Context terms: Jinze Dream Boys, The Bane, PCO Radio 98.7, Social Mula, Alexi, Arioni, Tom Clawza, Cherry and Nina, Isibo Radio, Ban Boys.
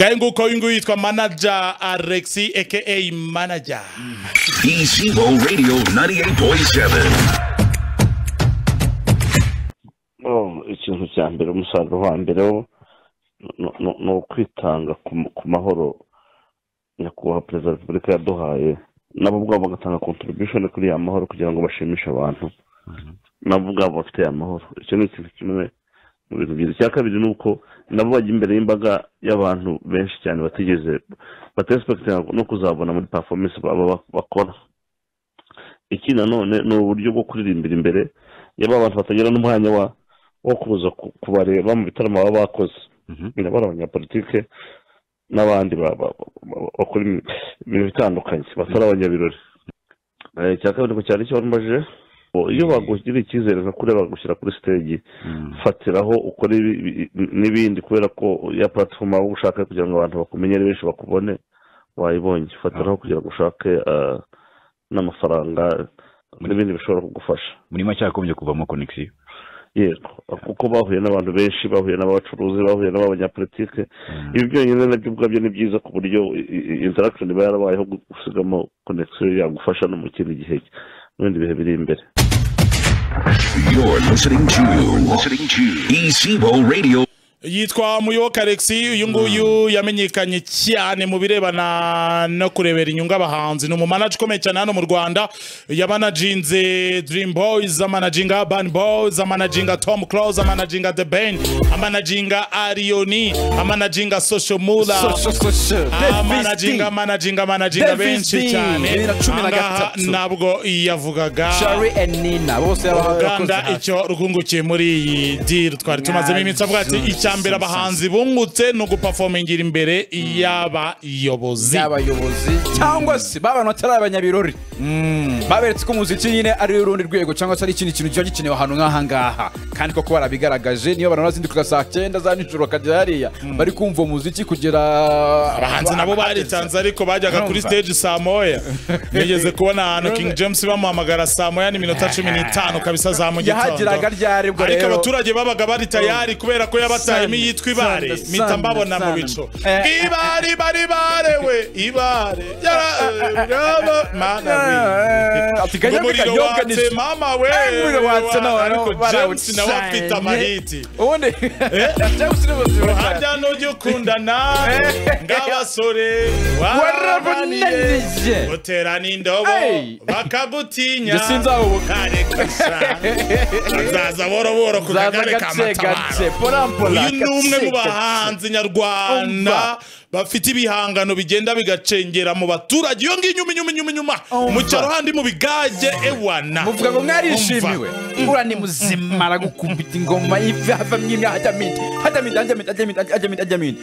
Ngainguko yungu yitwa manager Alexi aka manager. PCO Radio 98.7. Oh, ikintu cyambere umusaruro wa mbere no kwitanga ku mahoro nyakubahwa Perezida wa Repubulika yaduhaye nabo ubwabo bagatanga contribution kuri ya mahoro kugira ngo bashimishe abantu nabo ubwabo bafite ya mahoro. Icyo ni ikintu kimwe. Ubizubyiza cyakabiri nuko nabo bajya imbere y'imbaga y'abantu benshi cyane batigeze batespecta no kuzabona muri performance baba bakora. Iki nanone no uburyo bwo kuririmbira imbere y'aba bantu batagira n'umwanya wo kuza kubareba mu bitaramo baba bakoze. Birabara abanyapolitike n'abandi bakora ibintu bitandukanye batari abanyabirori. Cyakabiri ko cyane cyo mbaje iyo bagushyira icyizere no kure bagushyira kuri stage fatiraho ukore nibindi kubera ko ya platform aho ushaka kugira ngo abantu bakumenyere benshi bakubone wayibonye fatiraho kugira ngo ushake n'amafaranga n'ibindi bishobora kugufasha muri make yakomeje kuvamo connection yego kuko bahuye n'abantu benshi bahuye n'abacuruzi bahuye n'abanyapolitike ibi byonyine nabyo ubwabyo ni byiza ku buryo interaction iba yarabayeho gusigamo connection yagufasha no mu kindi gihe You're listening to Isibo Radio. Yitwa Muyoboka Alexi uyu nguyu yamenyekanye cyane mu birebana no kurebera inyungu abahanzi no mu manager ukomeye cyane hano mu Rwanda yabana Jinze Dream Boys amanaginga Ban Boys amanaginga Tom Clawza amanaginga The Bane amanaginga Arioni amanaginga Social Mula amanaginga benshi cyane nabwo yavugaga Cherry and Nina bose Rwanda icyo rukungukiye muri iyi deal twari tumazemo imitsi avuga ati mbere abahanzi bungutse no guperformingira imbere y'abayobozi cyangwa se baba batari abanyabirori baberetse ko umuziki nyine ari urundi rwego cyangwa se ari ikintu cyo gikenewe ahantu nk'aha ngaha kandi koko barabigaragaje niyo barana zinduka saa 9 za nijoro kajya hariya bari kumva umuziki kugera abahanzi nabo baritanze ariko bajyaga kuri stage saa moya nigeze kubona ahantu King James bamuhamagara saa moya ni minota 15 kabisa za mu gitondo yahagiraga ryari bwo rero ariko abaturage babaga bari tayari kubera ko yaba tayimi yitwa ibare mitambabona mu bico ibare bare we ibare raba mana atiganya bikanyoganije mama we ariko James nawe afite amahiti ubundi James niba hajya no gukundana ngabasore warabunenije oterana indobo bakagutinya gisinza ubu kare kasa azaza boroboro kugare kamatabara uyu numwe mu bahanzi nyarwanda bafite ibihangano bigenda bigacengera mu baturage iyo nginyuma mu cyaro handi mu bigage ewana muvuga ngo mwarishimiwe ngura ni muzima ragukumbita ingoma iva havamye imya hajamini